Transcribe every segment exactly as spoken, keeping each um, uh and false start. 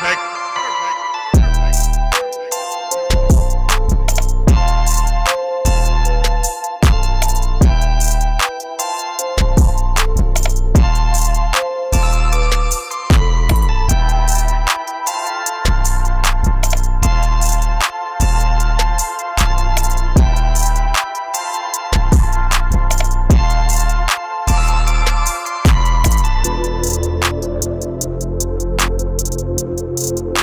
perfect. Thank you.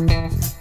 We